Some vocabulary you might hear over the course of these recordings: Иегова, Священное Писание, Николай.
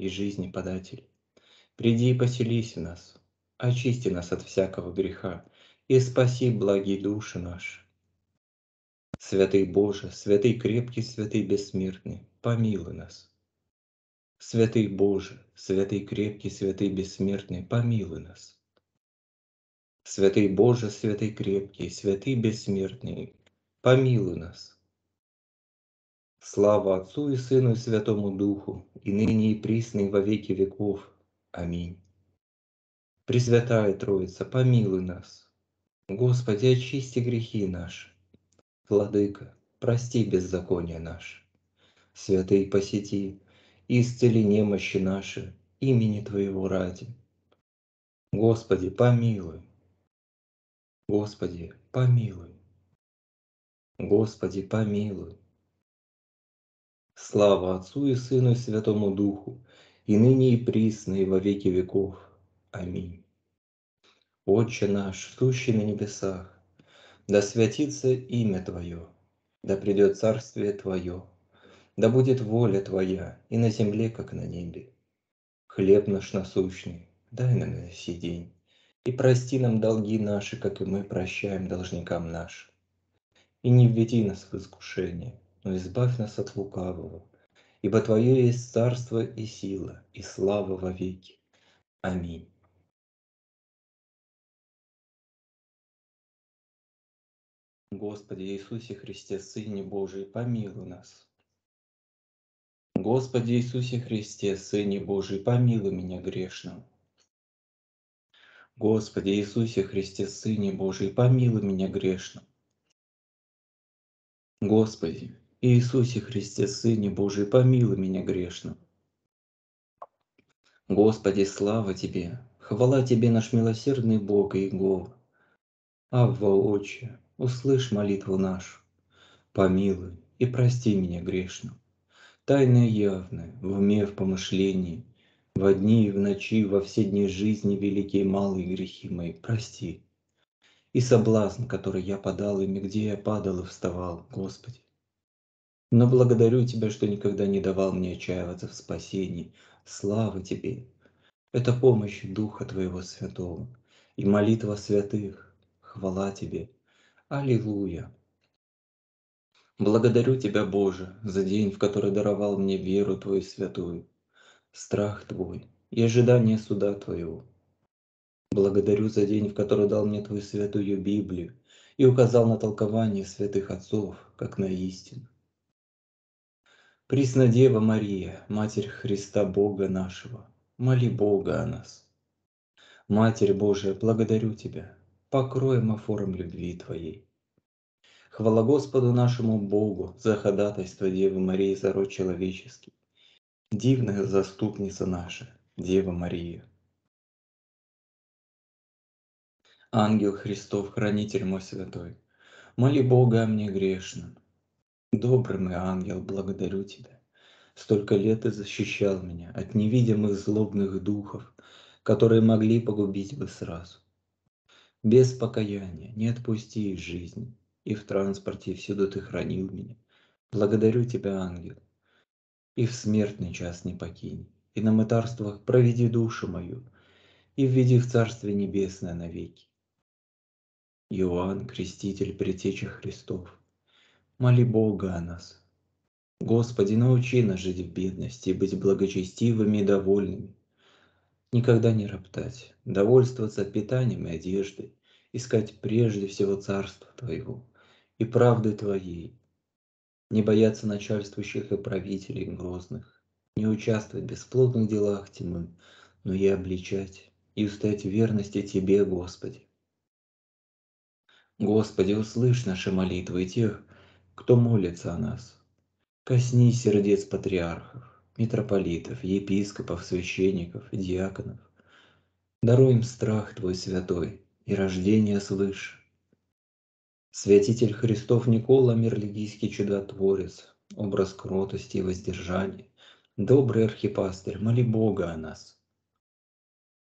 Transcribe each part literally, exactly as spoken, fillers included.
и жизни податель. Приди и поселись в нас, очисти нас от всякого греха и спаси благие души наши. Святый Боже, святый крепкий, святый бессмертный, помилуй нас. Святый Боже, святый крепкий, святый бессмертный, помилуй нас. Святый Боже, святый крепкий, святый бессмертный, помилуй нас. Слава Отцу и Сыну и Святому Духу, и ныне и присно и во веки веков. Аминь. Пресвятая Троица, помилуй нас. Господи, очисти грехи наши. Владыка, прости беззакония наши. Святые, посети, исцели немощи наши, имени Твоего ради. Господи, помилуй. Господи, помилуй. Господи, помилуй. Слава Отцу и Сыну и Святому Духу, и ныне и присно и во веки веков. Аминь. Отче наш, сущий на небесах, да святится имя Твое, да придет царствие Твое, да будет воля Твоя и на земле, как на небе. Хлеб наш насущный дай нам на сей день, и прости нам долги наши, как и мы прощаем должникам нашим. И не введи нас в искушение, но избавь нас от лукавого, ибо Твое есть царство и сила, и слава во веки. Аминь. Господи Иисусе Христе, Сыне Божий, помилуй нас. Господи Иисусе Христе, Сыне Божий, помилуй меня грешного. Господи Иисусе Христе, Сыне Божий, помилуй меня грешного. Господи Иисусе Христе, Сыне Божий, помилуй меня грешным. Господи, слава Тебе, хвала Тебе, наш милосердный Бог Иегова. Авва, Отче, услышь молитву нашу, помилуй и прости меня грешным. Тайное и явное, в уме, в помышлении, во дни и в ночи, во все дни жизни, великие и малые грехи мои, прости. И соблазн, который я подал, ими, где я падал и вставал, Господи. Но благодарю Тебя, что никогда не давал мне отчаиваться в спасении. Слава Тебе! Это помощь Духа Твоего Святого и молитва святых. Хвала Тебе! Аллилуйя! Благодарю Тебя, Боже, за день, в который даровал мне веру Твою святую, страх Твой и ожидание суда Твоего. Благодарю за день, в который дал мне Твою святую Библию и указал на толкование святых отцов, как на истину. Пресна Дева Мария, Матерь Христа Бога нашего, моли Бога о нас. Матерь Божия, благодарю Тебя, покроем офором любви Твоей. Хвала Господу нашему Богу за ходатайство Девы Марии за род человеческий. Дивная заступница наша, Дева Мария. Ангел Христов, хранитель мой святой, моли Бога о мне грешном. Добрый мой ангел, благодарю Тебя. Столько лет Ты защищал меня от невидимых злобных духов, которые могли погубить бы сразу. Без покаяния не отпусти из жизни, и в транспорте всюду Ты хранил меня. Благодарю Тебя, ангел, и в смертный час не покинь, и на мытарствах проведи душу мою, и введи в Царствие Небесное навеки. Иоанн, креститель, предтеча Христов, моли Бога о нас. Господи, научи нас жить в бедности, быть благочестивыми и довольными. Никогда не роптать, довольствоваться питанием и одеждой, искать прежде всего Царство Твоего и правды Твоей, не бояться начальствующих и правителей грозных, не участвовать в бесплодных делах тьмы, но и обличать, и устоять в верности Тебе, Господи. Господи, услышь наши молитвы и тех, кто молится о нас. Коснись сердец патриархов, митрополитов, епископов, священников, диаконов. Даруй им страх Твой святой и рождение свыше. Святитель Христов Никола, мирлигийский чудотворец, образ кротости и воздержания, добрый архипастырь, моли Бога о нас.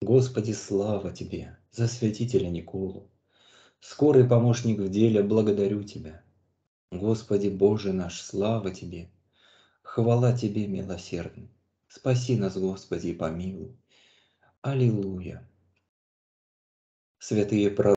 Господи, слава Тебе за святителя Николу. Скорый помощник в деле, благодарю Тебя. Господи Боже наш, слава Тебе, хвала Тебе, милосердный, Спаси нас, Господи, и помилуй. Аллилуйя. Святые пророки,